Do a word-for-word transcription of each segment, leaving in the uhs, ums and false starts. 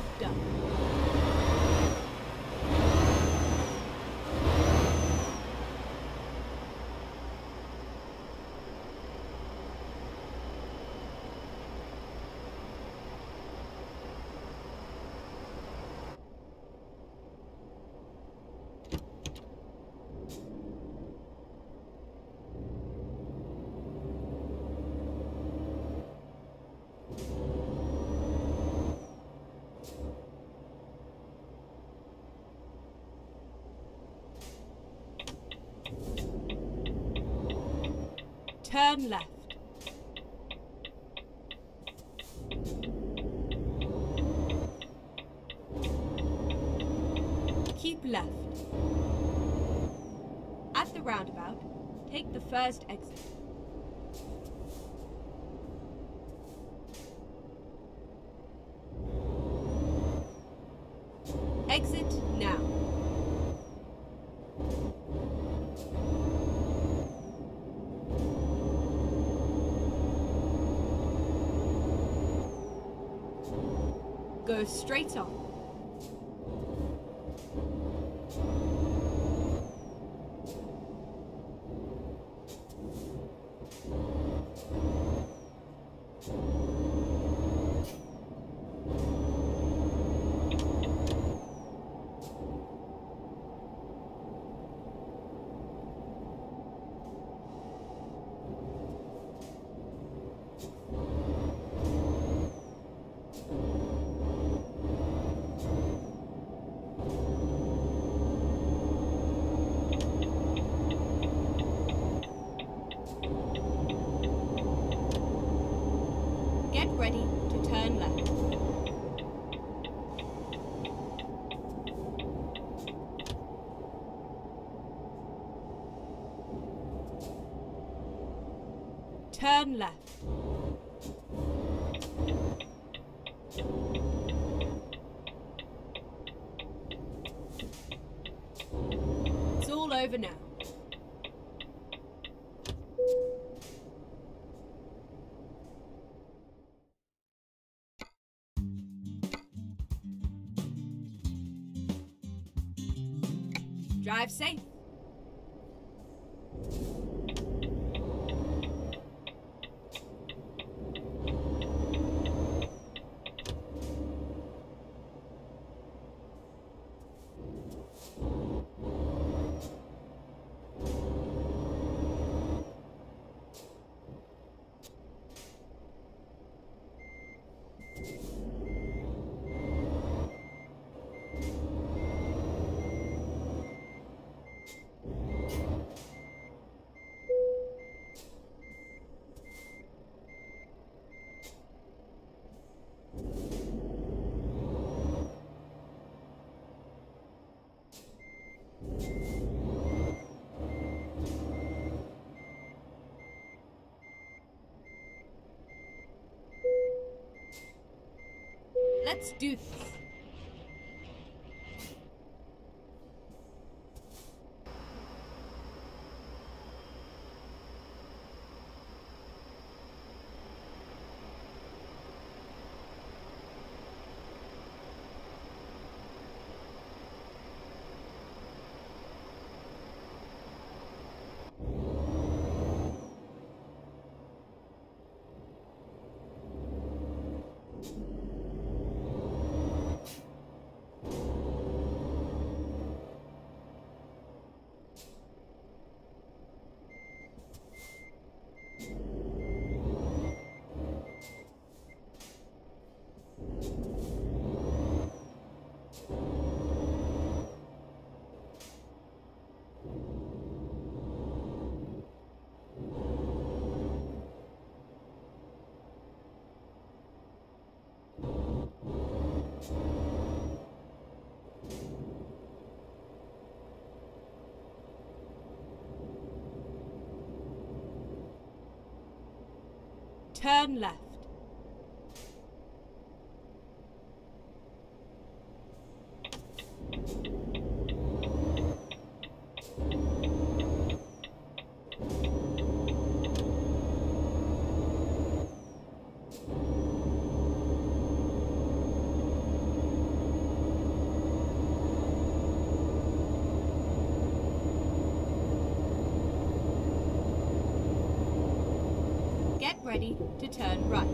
Opta. Turn left. Keep left. At the roundabout, take the first exit. Exit now. Go straight on. Ready to turn left. Turn left. It's all over now. Drive safe. Let's do this. Turn left. Get ready to turn right.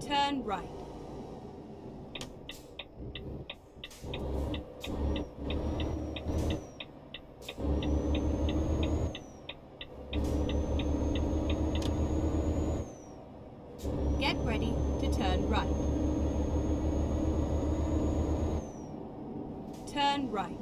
Turn right. Get ready to turn right. Turn right.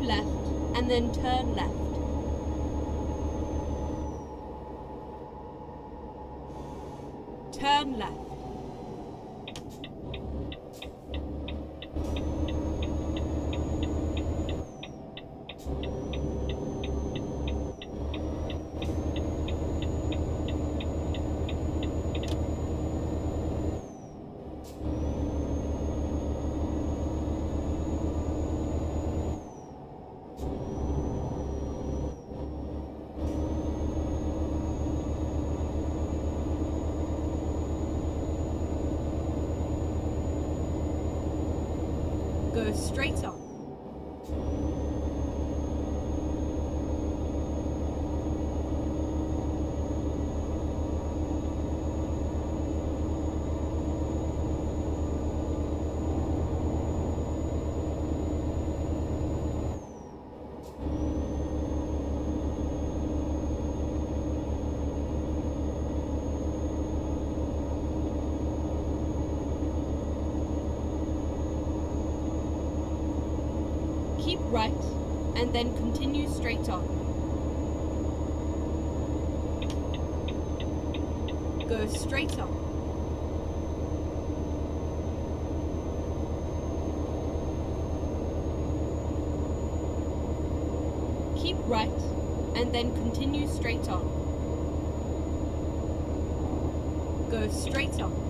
Left and then turn left. Turn left. Go straight on. Keep right, and then continue straight on. Go straight on. Keep right, and then continue straight on. Go straight on.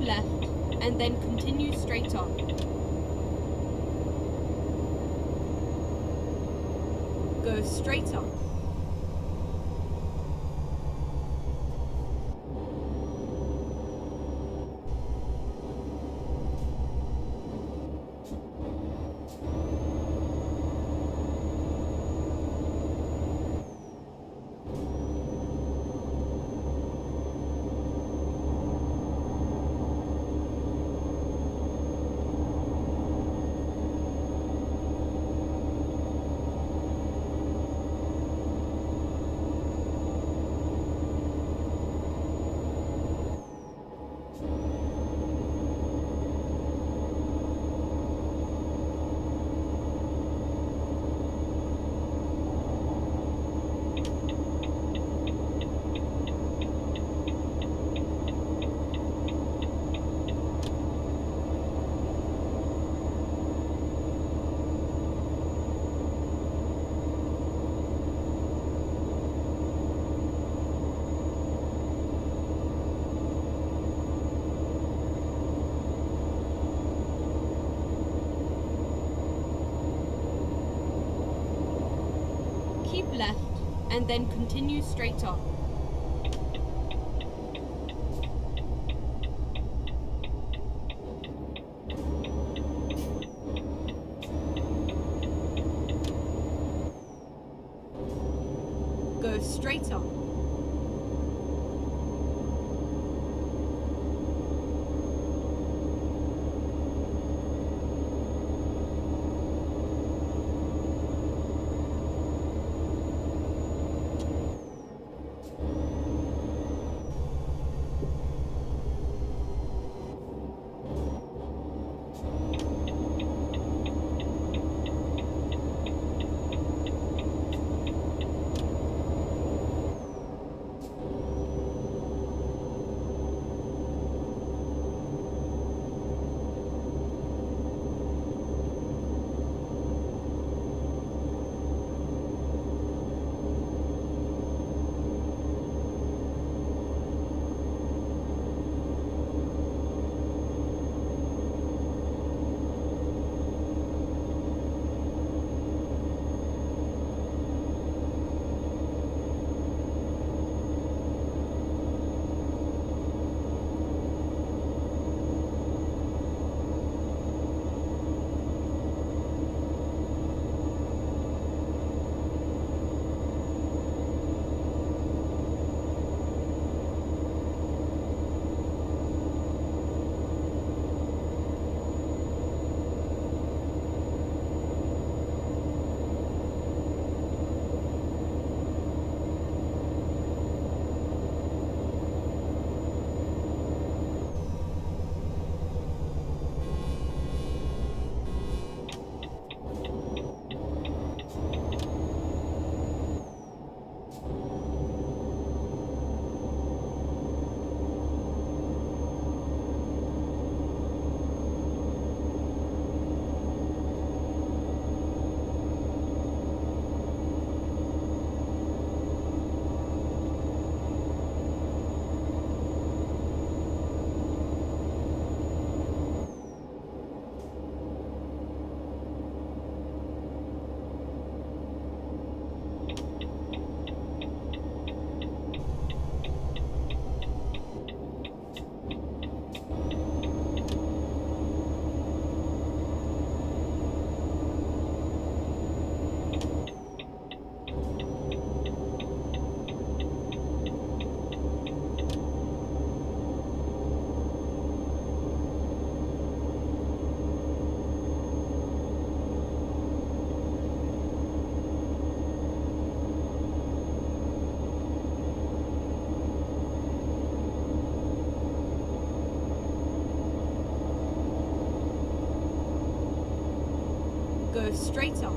Left and then continue straight on. Go straight on. and then continue straight on. Go straight on. Go straight on.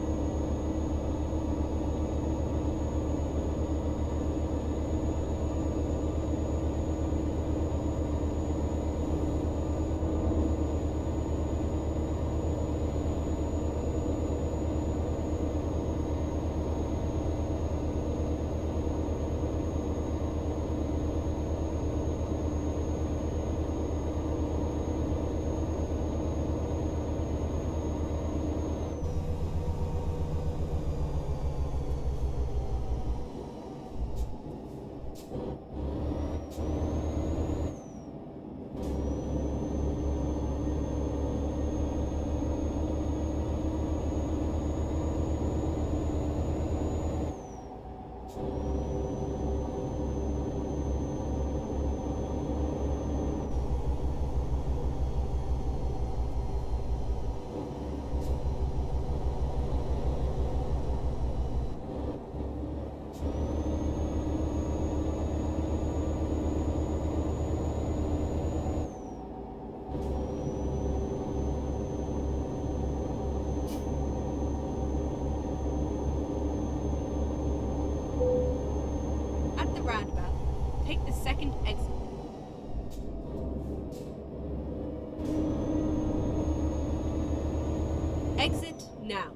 Exit now.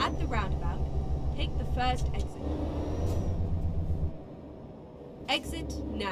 At the roundabout, take the first exit. Exit now.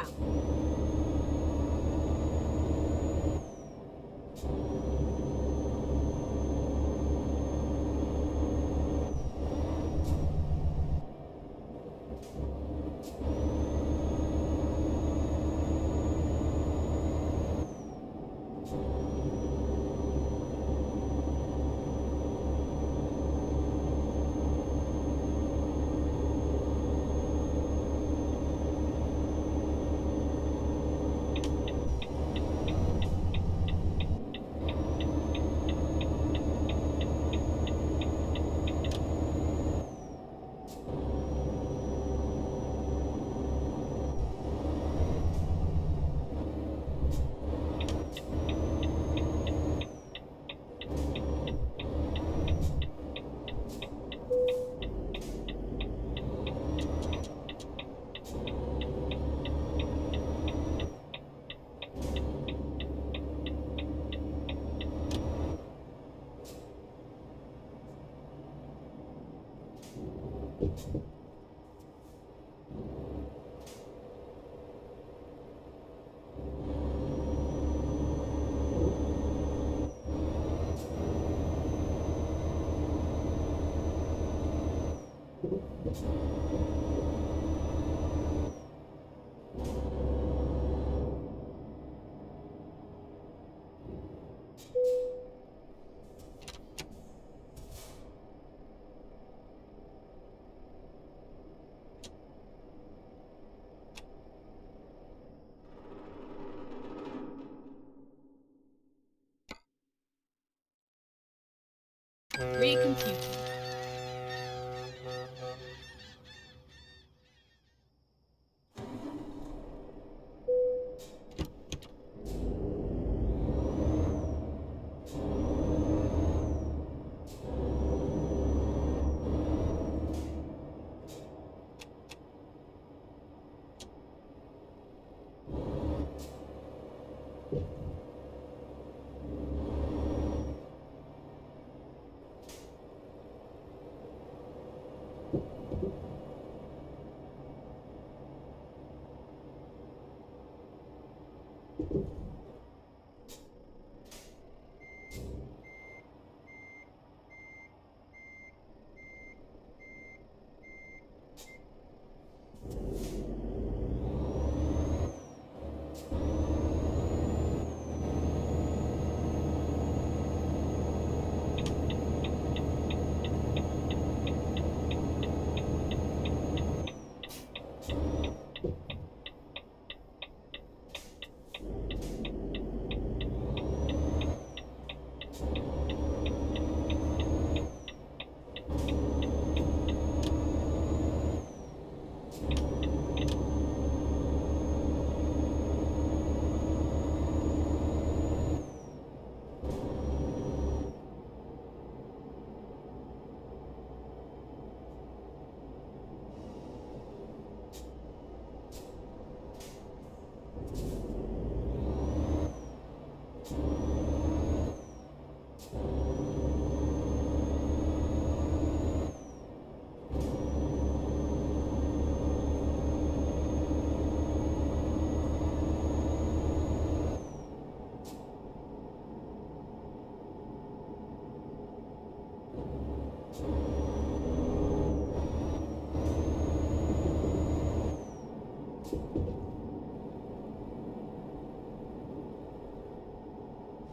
Recomputing.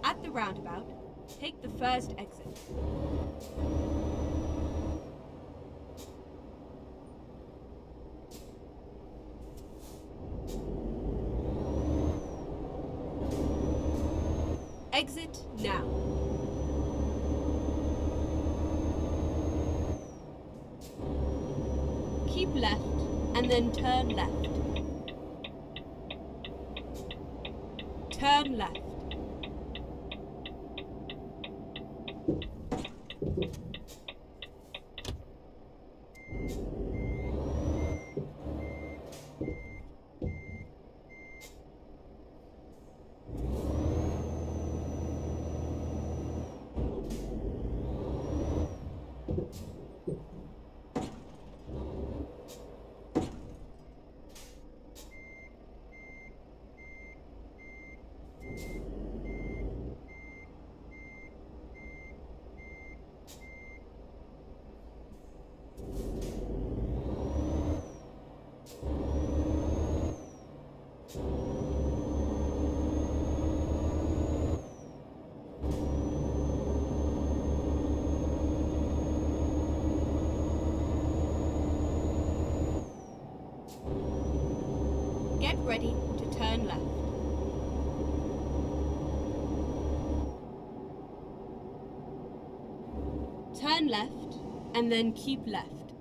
At the roundabout, take the first exit. Exit now. Keep left, and then turn left. Turn left. Ready to turn left. Turn left and then keep left.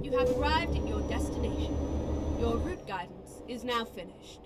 You have arrived at your destination. Your route guidance is now finished.